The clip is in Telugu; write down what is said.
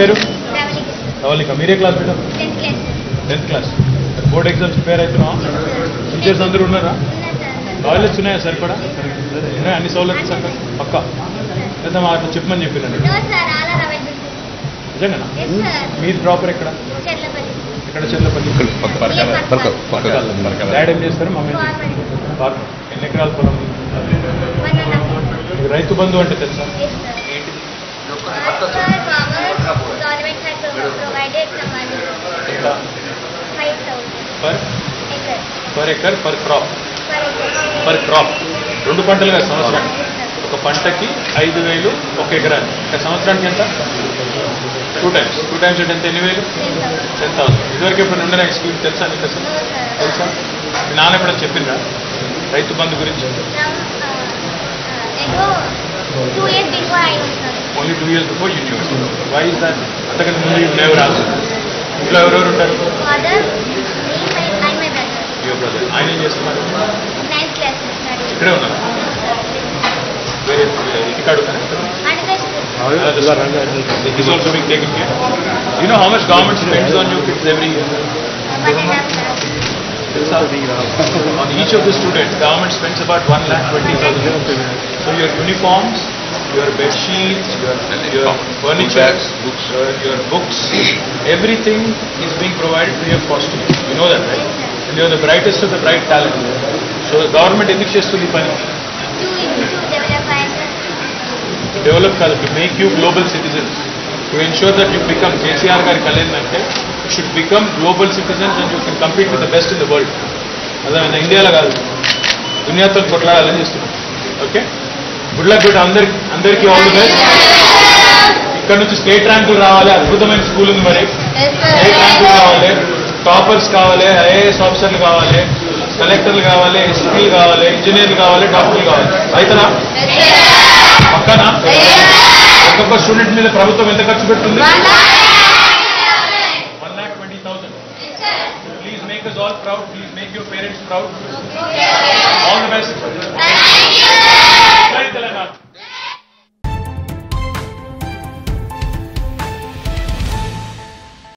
పేరు నవలిక. మీరే class madam? 10th class. Board exams prepare అవుతున్నాం. టీచర్స్ అందరూ ఉన్నారా? టాయిలెట్స్ ఉన్నాయా? సరిపడా ఉన్నాయా? అన్ని సౌలభ్యం సరిపడా పక్క లేదా? అట్లా చెప్పమని చెప్పినండి. నిజంగా మీరు ప్రాపర్ ఎక్కడ? ఇక్కడ చెల్లపల్లి. డాడ్ ఏం చేస్తారు? మమ్మీ పార్క్. ఎన్ని ఎకరాల పొలం? రైతు బంధు అంటే తెలుసా? Per acre per crop. Per crop రెండు పంటలు కదా సంవత్సరానికి? ఒక పంటకి 5,000 ఒక ఎకరానికి. ఒక సంవత్సరానికి ఎంత? 2 times అంటే ఎంత? 8,000. 10,000. ఇదివరకు ఎప్పుడు ఉండే స్కీమ్ తెలుసా నీకు? అసలు తెలుసా? మీ నాన్న ఎప్పుడ చెప్పిందా రైతు బంధు గురించి? Only 2 years before you knew. Why is that? అంతకంటే ముందు you never asked. ఇంట్లో ఎవరెవరు ఉంటారు? Your brother. ఆయన ఏం చేస్తున్నారు? ఇక్కడే ఉన్నారు. వేరే ఇక్కడ You know how much government spends on your kids every year? On each of the students, government spends about 1,20,000. So your uniforms, your bed sheets, your furniture, your books, everything is being provided free of cost. You know that, right? And you are the brightest of the bright talent. So the government enduk chestundi pani? Develop kaadu, to make you global citizens, to ensure that you become KCR gari kalendante. You should become global citizens and you can compete with the best in the world. Adha India la kaadu, duniya tho kotladalani chestundi. Okay, good luck to అందరికీ. All the best. ఇక్కడ నుంచి స్టేట్ ర్యాంకులు రావాలి. అద్భుతమైన స్కూల్ ఉంది మరి. స్టేట్ ర్యాంకులు కావాలి, టాపర్స్ కావాలి, IAS ఆఫీసర్లు కావాలి, కలెక్టర్లు కావాలి, ఎస్పీలు కావాలి, ఇంజనీర్లు కావాలి, డాక్టర్లు కావాలి. అయితేనా? పక్కనా? ఒక్కొక్క స్టూడెంట్ మీద ప్రభుత్వం ఎంత ఖర్చు పెడుతుంది? 1,20,000. Please make us all proud. Please make your parents proud. All the best.